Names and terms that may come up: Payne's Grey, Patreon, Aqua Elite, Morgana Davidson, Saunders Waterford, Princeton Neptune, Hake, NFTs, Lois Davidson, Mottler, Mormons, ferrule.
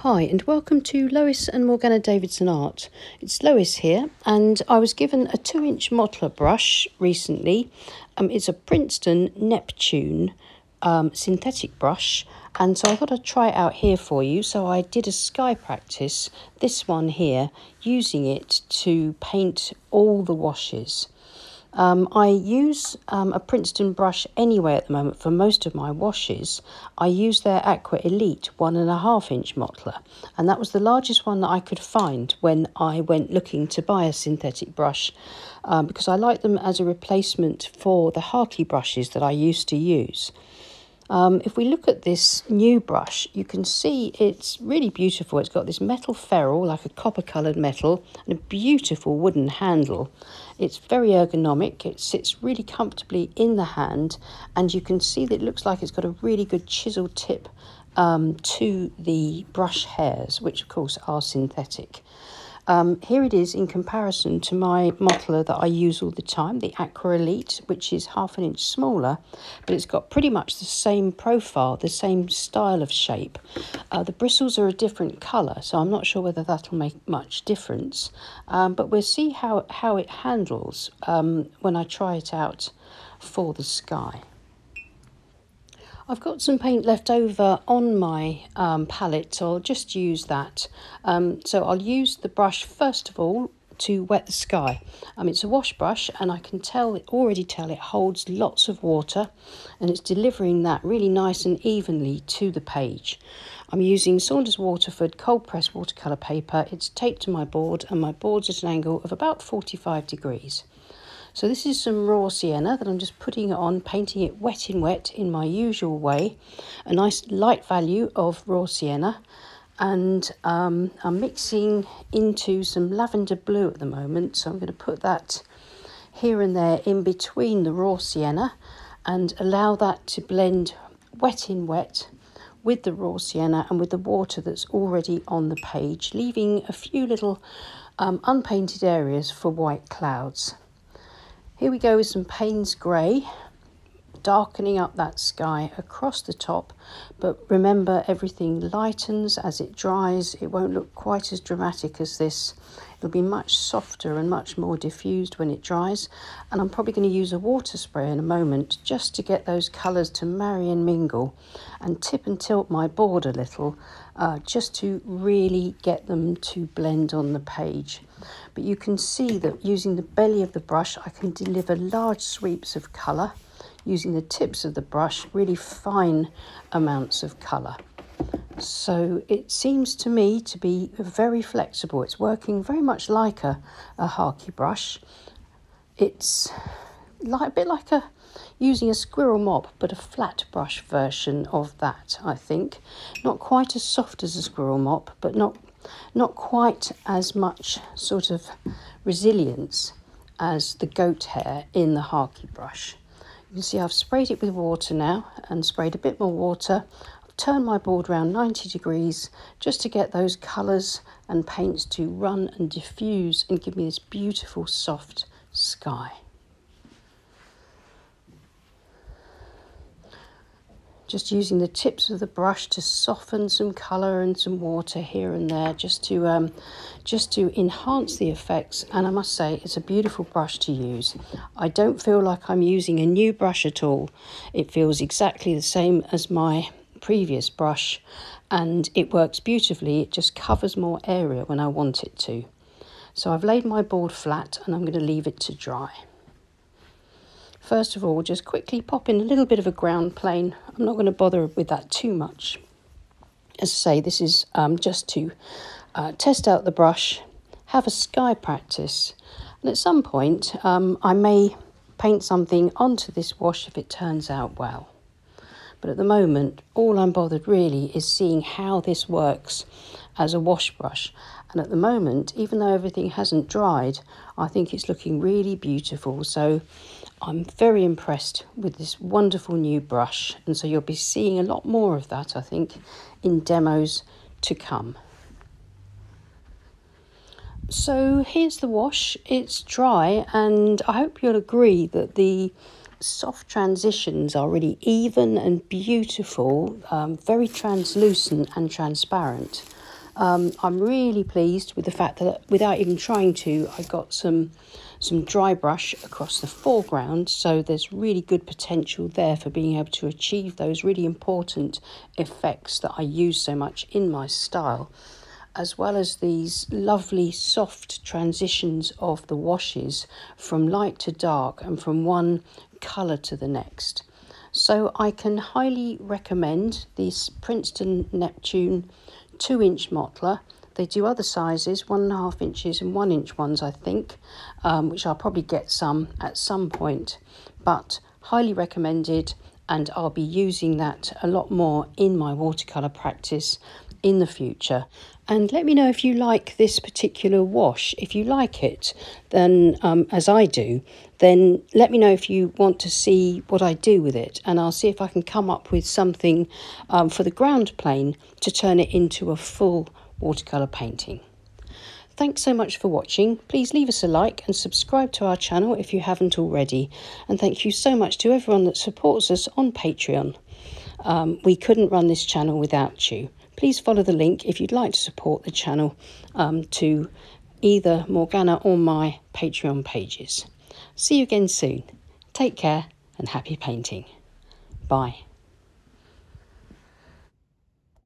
Hi and welcome to Lois and Morgana Davidson Art. It's Lois here, and I was given a 2-inch Mottler brush recently. It's a Princeton Neptune synthetic brush, and so I thought I'd try it out here for you. So I did a sky practice, this one here, using it to paint all the washes. I use a Princeton brush anyway at the moment for most of my washes. I use their Aqua Elite 1.5-inch Mottler, and that was the largest one that I could find when I went looking to buy a synthetic brush, because I like them as a replacement for the Hake brushes that I used to use. If we look at this new brush, you can see it's really beautiful. It's got this metal ferrule, like a copper-coloured metal, and a beautiful wooden handle. It's very ergonomic. It sits really comfortably in the hand, and you can see that it looks like it's got a really good chisel tip to the brush hairs, which, of course, are synthetic. Here it is in comparison to my Mottler that I use all the time, the Aqua Elite, which is 1/2 inch smaller, but it's got pretty much the same profile, the same style of shape. The bristles are a different colour, so I'm not sure whether that'll make much difference, but we'll see how it handles when I try it out for the sky. I've got some paint left over on my palette, so I'll just use that. So I'll use the brush first of all to wet the sky. It's a wash brush, and I can already tell it holds lots of water, and it's delivering that really nice and evenly to the page. I'm using Saunders Waterford cold press watercolour paper. It's taped to my board, and my board's at an angle of about 45 degrees. So this is some raw sienna that I'm just putting on, painting it wet in my usual way. A nice light value of raw sienna. And I'm mixing into some lavender blue at the moment. So I'm going to put that here and there in between the raw sienna and allow that to blend wet with the raw sienna and with the water that's already on the page, leaving a few little unpainted areas for white clouds. Here we go with some Payne's Grey, darkening up that sky across the top. But remember, everything lightens as it dries. It won't look quite as dramatic as this. It'll be much softer and much more diffused when it dries. And I'm probably going to use a water spray in a moment just to get those colours to marry and mingle, and tip and tilt my board a little just to really get them to blend on the page. But you can see that using the belly of the brush, I can deliver large sweeps of colour. Using the tips of the brush, really fine amounts of colour. So it seems to me to be very flexible. It's working very much like a Hake brush. It's like, a bit like using a squirrel mop, but a flat brush version of that, I think. Not quite as soft as a squirrel mop, but not quite as much sort of resilience as the goat hair in the Hake brush. You can see I've sprayed it with water now, and sprayed a bit more water. I've turned my board around 90 degrees just to get those colours and paints to run and diffuse and give me this beautiful soft sky. Just using the tips of the brush to soften some colour and some water here and there, just to enhance the effects. And I must say, it's a beautiful brush to use. I don't feel like I'm using a new brush at all. It feels exactly the same as my previous brush, and it works beautifully. It just covers more area when I want it to. So I've laid my board flat, and I'm going to leave it to dry. First of all, just quickly pop in a little bit of a ground plane. I'm not going to bother with that too much. As I say, this is just to test out the brush, have a sky practice. And at some point, I may paint something onto this wash if it turns out well. But at the moment, all I'm bothered really is seeing how this works as a wash brush. And at the moment, even though everything hasn't dried, I think it's looking really beautiful. So I'm very impressed with this wonderful new brush, and so you'll be seeing a lot more of that, I think, in demos to come. So here's the wash. It's dry, and I hope you'll agree that the soft transitions are really even and beautiful, very translucent and transparent. I'm really pleased with the fact that without even trying to, I got some dry brush across the foreground, so there's really good potential there for being able to achieve those really important effects that I use so much in my style, as well as these lovely soft transitions of the washes from light to dark and from one colour to the next. So I can highly recommend this Princeton Neptune 2-inch Mottler. They do other sizes, 1.5 inches and 1-inch ones, I think, which I'll probably get some at some point, but highly recommended, and I'll be using that a lot more in my watercolour practice in the future. And let me know if you like this particular wash. If you like it, then as I do, then let me know if you want to see what I do with it, and I'll see if I can come up with something for the ground plane to turn it into a full watercolour painting. Thanks so much for watching. Please leave us a like and subscribe to our channel if you haven't already, and thank you so much to everyone that supports us on Patreon. We couldn't run this channel without you. Please follow the link if you'd like to support the channel to either Morgana or my Patreon pages. See you again soon. Take care and happy painting. Bye.